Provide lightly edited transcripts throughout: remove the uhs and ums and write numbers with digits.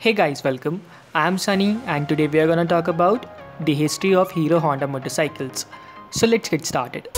Hey guys, welcome. I am Sunny and today we are gonna talk about the history of Hero Honda motorcycles. So let's get started.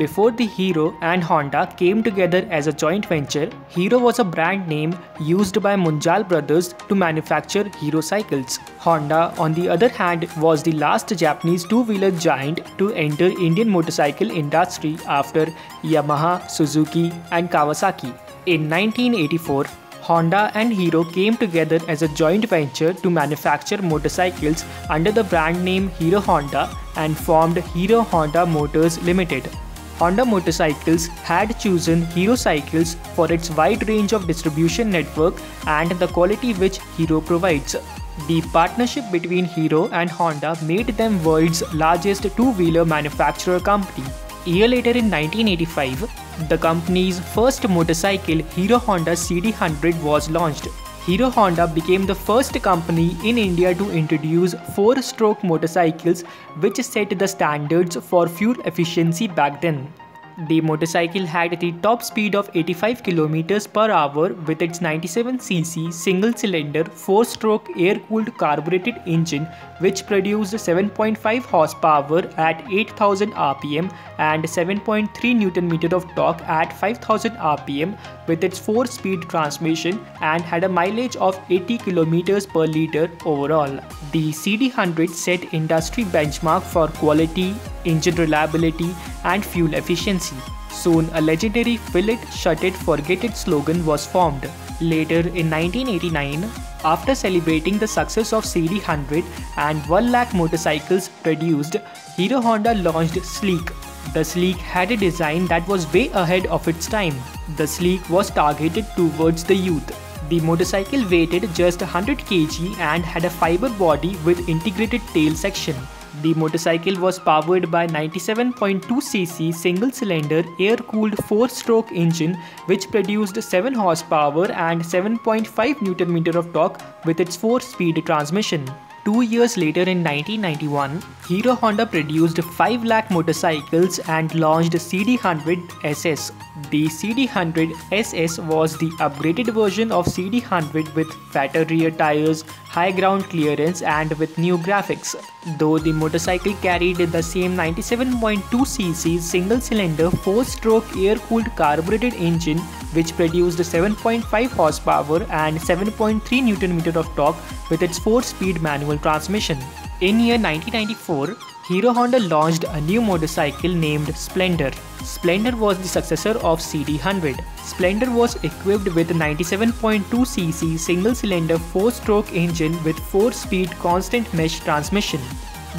Before the Hero and Honda came together as a joint venture, Hero was a brand name used by Munjal Brothers to manufacture Hero cycles. Honda, on the other hand, was the last Japanese two-wheeler giant to enter Indian motorcycle industry after Yamaha, Suzuki and Kawasaki. In 1984, Honda and Hero came together as a joint venture to manufacture motorcycles under the brand name Hero Honda and formed Hero Honda Motors Limited. Honda Motorcycles had chosen Hero Cycles for its wide range of distribution network and the quality which Hero provides. The partnership between Hero and Honda made them world's largest two-wheeler manufacturer company. A year later in 1985, the company's first motorcycle Hero Honda CD 100 was launched. Hero Honda became the first company in India to introduce four-stroke motorcycles, which set the standards for fuel efficiency back then. The motorcycle had the top speed of 85 km per hour with its 97cc single-cylinder four-stroke air-cooled carbureted engine, which produced 7.5 horsepower at 8000 rpm and 7.3 Nm of torque at 5000 rpm with its 4-speed transmission and had a mileage of 80 km per liter overall. The CD100 set industry benchmark for quality, engine reliability and fuel efficiency. Soon, a legendary "Fill it, shut it, forget it" slogan was formed. Later in 1989, after celebrating the success of CD 100 and 1 lakh motorcycles produced, Hero Honda launched Sleek. The Sleek had a design that was way ahead of its time. The Sleek was targeted towards the youth. The motorcycle weighed just 100 kg and had a fiber body with integrated tail section. The motorcycle was powered by 97.2cc single-cylinder air-cooled 4-stroke engine which produced 7 horsepower and 7.5 Nm of torque with its 4-speed transmission. 2 years later in 1991, Hero Honda produced 5 lakh motorcycles and launched CD 100 SS. The CD 100 SS was the upgraded version of CD 100 with fatter rear tires, high ground clearance and with new graphics. Though the motorcycle carried the same 97.2cc single-cylinder 4-stroke air-cooled carbureted engine which produced 7.5 horsepower and 7.3 Nm of torque with its 4-speed manual transmission. In year 1994, Hero Honda launched a new motorcycle named Splendor. Splendor was the successor of CD 100. Splendor was equipped with a 97.2cc single-cylinder 4-stroke engine with 4-speed constant mesh transmission.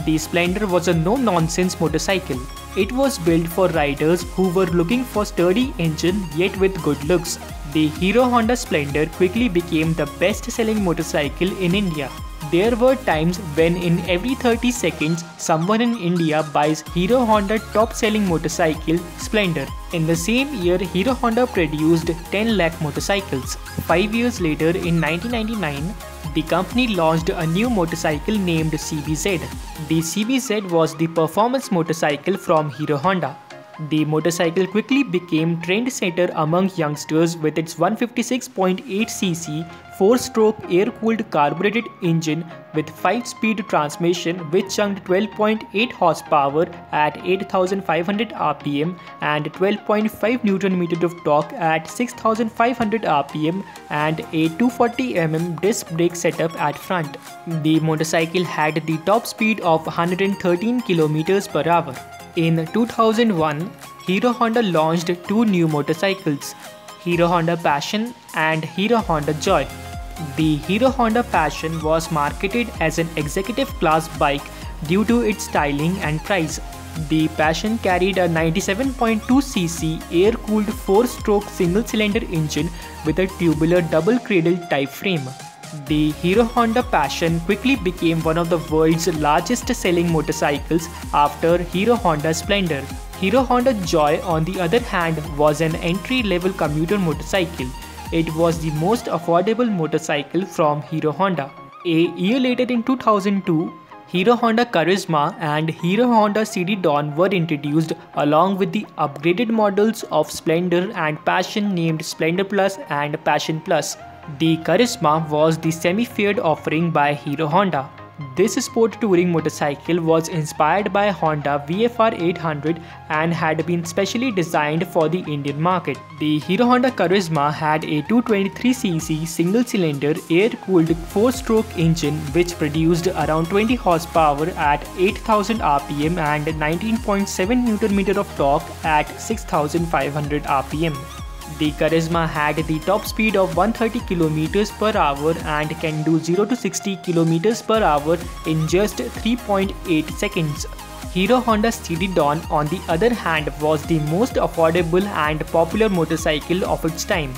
The Splendor was a no-nonsense motorcycle. It was built for riders who were looking for sturdy engine yet with good looks. The Hero Honda Splendor quickly became the best-selling motorcycle in India. There were times when in every 30 seconds someone in India buys Hero Honda top-selling motorcycle Splendor. In the same year, Hero Honda produced 10 lakh motorcycles. 5 years later in 1999, the company launched a new motorcycle named CBZ. The CBZ was the performance motorcycle from Hero Honda. The motorcycle quickly became trendsetter among youngsters with its 156.8cc 4-stroke air-cooled carbureted engine with 5-speed transmission which chugged 12.8 horsepower at 8500 rpm and 12.5 Nm of torque at 6500 rpm and a 240mm disc brake setup at front. The motorcycle had the top speed of 113 km per hour. In 2001, Hero Honda launched 2 new motorcycles, Hero Honda Passion and Hero Honda Joy. The Hero Honda Passion was marketed as an executive class bike due to its styling and price. The Passion carried a 97.2cc air-cooled 4-stroke single-cylinder engine with a tubular double-cradle type frame. The Hero Honda Passion quickly became one of the world's largest selling motorcycles after Hero Honda Splendor. Hero Honda Joy, on the other hand, was an entry-level commuter motorcycle. It was the most affordable motorcycle from Hero Honda. A year later in 2002, Hero Honda Karizma and Hero Honda CD Dawn were introduced along with the upgraded models of Splendor and Passion named Splendor Plus and Passion Plus. The Karizma was the semi-fared offering by Hero Honda. This sport touring motorcycle was inspired by Honda VFR 800 and had been specially designed for the Indian market. The Hero Honda Karizma had a 223cc single-cylinder air-cooled 4-stroke engine which produced around 20 horsepower at 8000 rpm and 19.7 Nm of torque at 6500 rpm. The Karizma had the top speed of 130 km/h and can do 0 to 60 km/h in just 3.8 seconds. Hero Honda CD Dawn, on the other hand, was the most affordable and popular motorcycle of its time.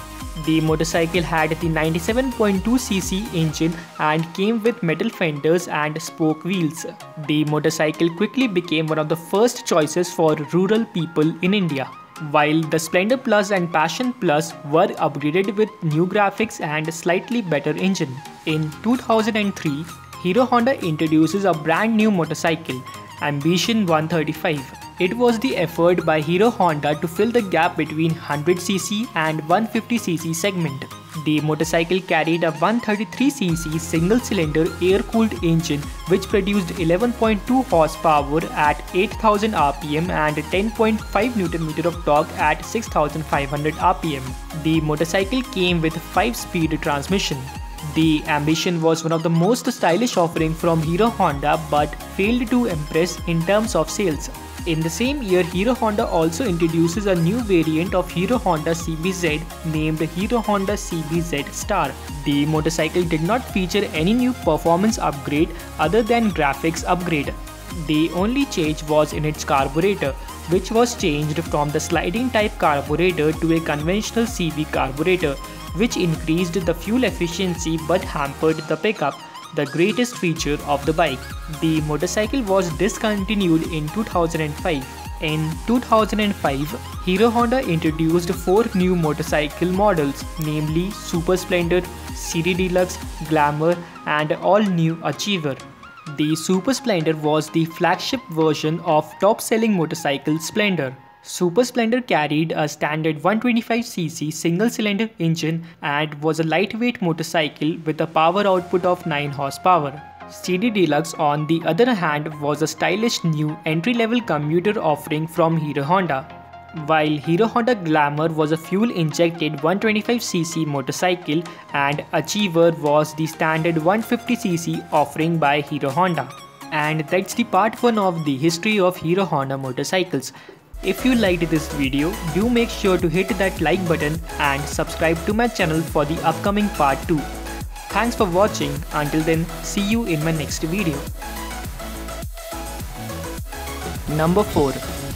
The motorcycle had the 97.2cc engine and came with metal fenders and spoke wheels. The motorcycle quickly became one of the first choices for rural people in India. While the Splendor Plus and Passion Plus were upgraded with new graphics and a slightly better engine. In 2003, Hero Honda introduces a brand new motorcycle, Ambition 135. It was the effort by Hero Honda to fill the gap between 100cc and 150cc segment. The motorcycle carried a 133cc single-cylinder air-cooled engine which produced 11.2 horsepower at 8000 rpm and 10.5 Nm of torque at 6500 rpm. The motorcycle came with 5-speed transmission. The Ambition was one of the most stylish offerings from Hero Honda but failed to impress in terms of sales. In the same year, Hero Honda also introduces a new variant of Hero Honda CBZ named Hero Honda CBZ Star. The motorcycle did not feature any new performance upgrade other than graphics upgrade. The only change was in its carburetor, which was changed from the sliding type carburetor to a conventional CV carburetor, which increased the fuel efficiency but hampered the pickup, the greatest feature of the bike. The motorcycle was discontinued in 2005. In 2005, Hero Honda introduced 4 new motorcycle models, namely Super Splendor, CD Deluxe, Glamour and all-new Achiever. The Super Splendor was the flagship version of top-selling motorcycle Splendor. Super Splendor carried a standard 125cc single-cylinder engine and was a lightweight motorcycle with a power output of 9 horsepower. CD Deluxe, on the other hand, was a stylish new entry-level commuter offering from Hero Honda. While Hero Honda Glamour was a fuel-injected 125cc motorcycle and Achiever was the standard 150cc offering by Hero Honda. And that's the part 1 of the history of Hero Honda motorcycles. If you liked this video, do make sure to hit that like button and subscribe to my channel for the upcoming part 2. Thanks for watching. Until then, see you in my next video. Number 4.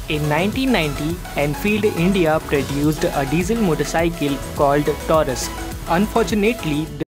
In 1990, Enfield India produced a diesel motorcycle called Taurus. Unfortunately,